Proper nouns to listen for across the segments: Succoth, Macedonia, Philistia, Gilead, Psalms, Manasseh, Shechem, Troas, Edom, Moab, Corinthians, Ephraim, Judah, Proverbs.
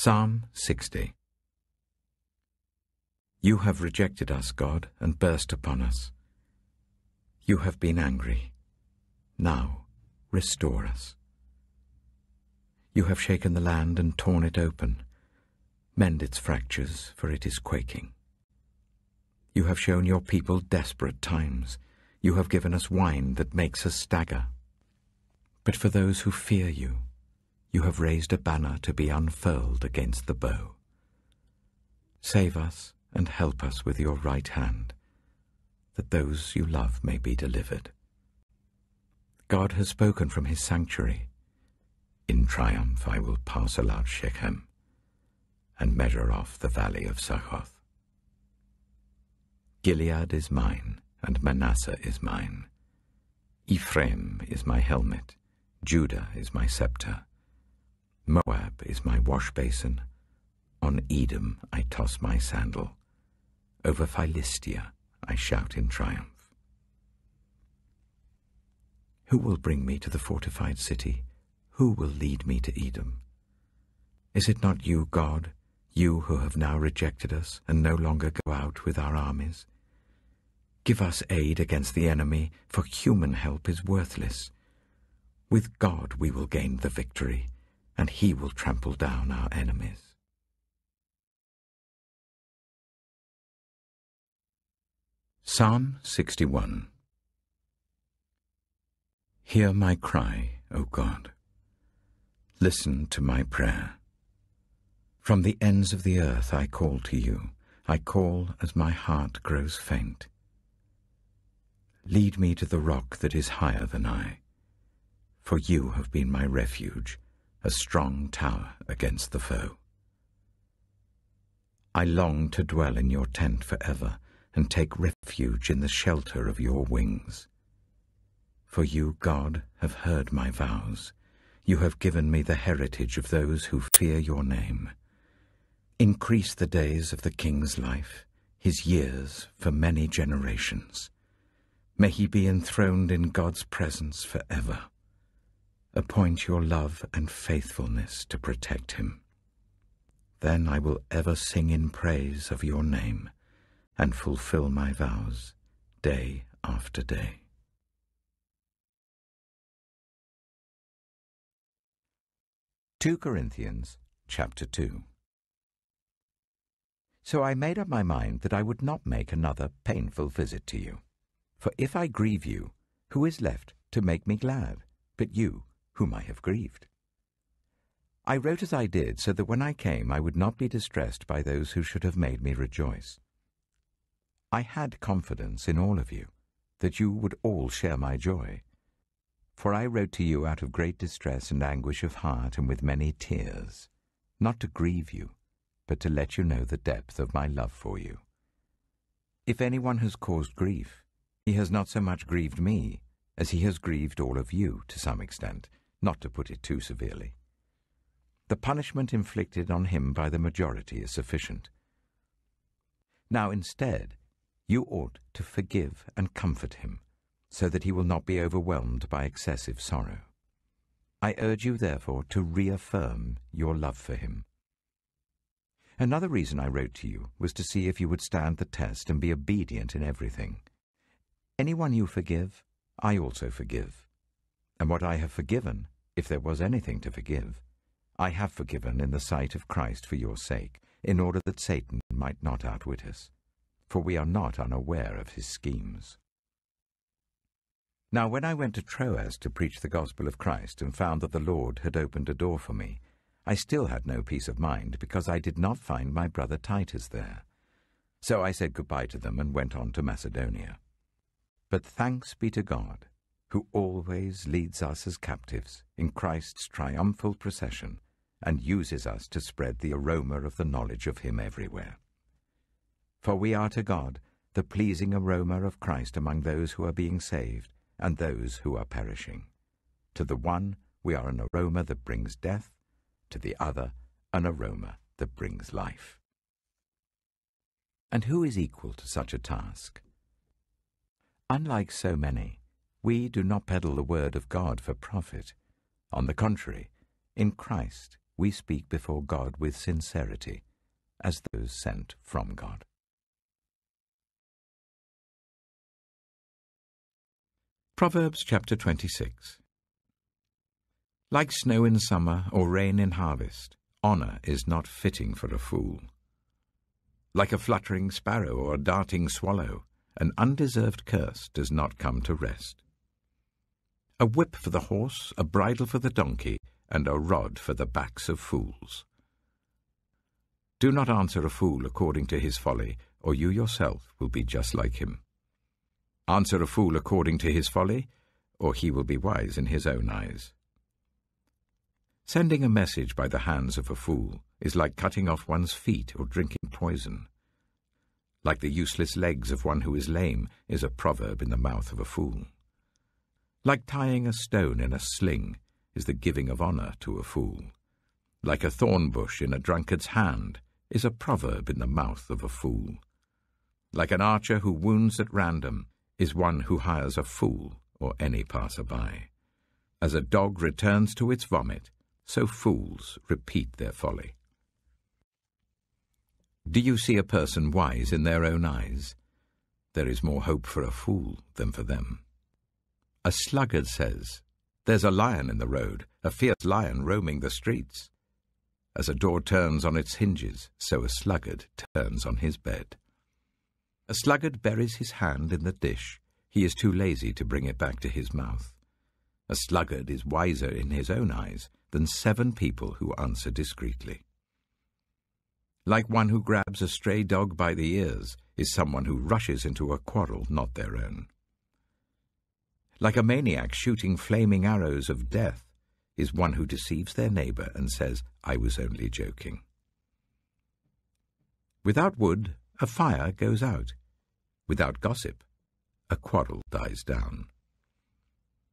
Psalm 60. You have rejected us, God, and burst upon us. You have been angry. Now restore us. You have shaken the land and torn it open. Mend its fractures, for it is quaking. You have shown your people desperate times. You have given us wine that makes us stagger. But for those who fear you, you have raised a banner to be unfurled against the bow. Save us and help us with your right hand, that those you love may be delivered. God has spoken from his sanctuary. In triumph I will pass aloud Shechem and measure off the valley of Succoth. Gilead is mine, and Manasseh is mine. Ephraim is my helmet, Judah is my scepter. Moab is my washbasin. On Edom I toss my sandal. Over Philistia I shout in triumph. Who will bring me to the fortified city? Who will lead me to Edom? Is it not you, God, you who have now rejected us and no longer go out with our armies? Give us aid against the enemy, for human help is worthless. With God we will gain the victory, and he will trample down our enemies. Psalm 61. Hear my cry, O God. Listen to my prayer. From the ends of the earth I call to you. I call as my heart grows faint. Lead me to the rock that is higher than I, for you have been my refuge, a strong tower against the foe. I long to dwell in your tent forever and take refuge in the shelter of your wings. For you, God, have heard my vows. You have given me the heritage of those who fear your name. Increase the days of the king's life, his years for many generations. May he be enthroned in God's presence forever. Appoint your love and faithfulness to protect him. Then I will ever sing in praise of your name and fulfill my vows day after day. Corinthians 2. So I made up my mind that I would not make another painful visit to you. For if I grieve you, who is left to make me glad but you, whom I have grieved? I wrote as I did so that when I came I would not be distressed by those who should have made me rejoice. I had confidence in all of you, that you would all share my joy. For I wrote to you out of great distress and anguish of heart and with many tears, not to grieve you, but to let you know the depth of my love for you. If anyone has caused grief, he has not so much grieved me as he has grieved all of you to some extent, not to put it too severely. The punishment inflicted on him by the majority is sufficient. Now instead, you ought to forgive and comfort him, so that he will not be overwhelmed by excessive sorrow. I urge you, therefore, to reaffirm your love for him. Another reason I wrote to you was to see if you would stand the test and be obedient in everything. Anyone you forgive, I also forgive. And what I have forgiven, if there was anything to forgive, I have forgiven in the sight of Christ for your sake, in order that Satan might not outwit us, for we are not unaware of his schemes. Now when I went to Troas to preach the gospel of Christ and found that the Lord had opened a door for me, I still had no peace of mind because I did not find my brother Titus there. So I said goodbye to them and went on to Macedonia. But thanks be to God, who always leads us as captives in Christ's triumphal procession and uses us to spread the aroma of the knowledge of him everywhere. For we are to God the pleasing aroma of Christ among those who are being saved and those who are perishing. To the one we are an aroma that brings death, to the other an aroma that brings life. And who is equal to such a task? Unlike so many, we do not peddle the word of God for profit. On the contrary, in Christ we speak before God with sincerity, as those sent from God. Proverbs chapter 26. Like snow in summer or rain in harvest, honor is not fitting for a fool. Like a fluttering sparrow or a darting swallow, an undeserved curse does not come to rest. A whip for the horse, a bridle for the donkey, and a rod for the backs of fools. Do not answer a fool according to his folly, or you yourself will be just like him. Answer a fool according to his folly, or he will be wise in his own eyes. Sending a message by the hands of a fool is like cutting off one's feet or drinking poison. Like the useless legs of one who is lame is a proverb in the mouth of a fool. Like tying a stone in a sling is the giving of honor to a fool. Like a thorn bush in a drunkard's hand is a proverb in the mouth of a fool. Like an archer who wounds at random is one who hires a fool or any passer-by. As a dog returns to its vomit, so fools repeat their folly. Do you see a person wise in their own eyes? There is more hope for a fool than for them. A sluggard says, "There's a lion in the road, a fierce lion roaming the streets." As a door turns on its hinges, so a sluggard turns on his bed. A sluggard buries his hand in the dish. He is too lazy to bring it back to his mouth. A sluggard is wiser in his own eyes than 7 people who answer discreetly. Like one who grabs a stray dog by the ears is someone who rushes into a quarrel not their own. Like a maniac shooting flaming arrows of death is one who deceives their neighbor and says, "I was only joking." Without wood, a fire goes out. Without gossip, a quarrel dies down.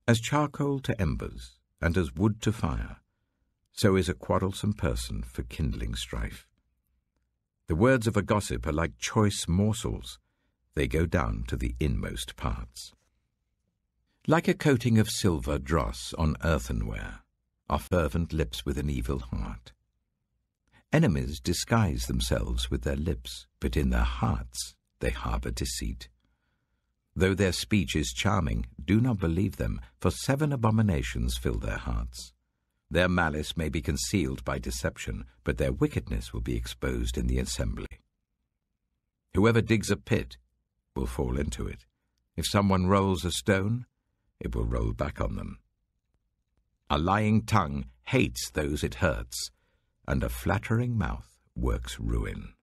As charcoal to embers, and as wood to fire, so is a quarrelsome person for kindling strife. The words of a gossip are like choice morsels. They go down to the inmost parts. Like a coating of silver dross on earthenware are fervent lips with an evil heart. Enemies disguise themselves with their lips, but in their hearts they harbor deceit. Though their speech is charming, do not believe them, for 7 abominations fill their hearts. Their malice may be concealed by deception, but their wickedness will be exposed in the assembly. Whoever digs a pit will fall into it. If someone rolls a stone, it will roll back on them. A lying tongue hates those it hurts, and a flattering mouth works ruin.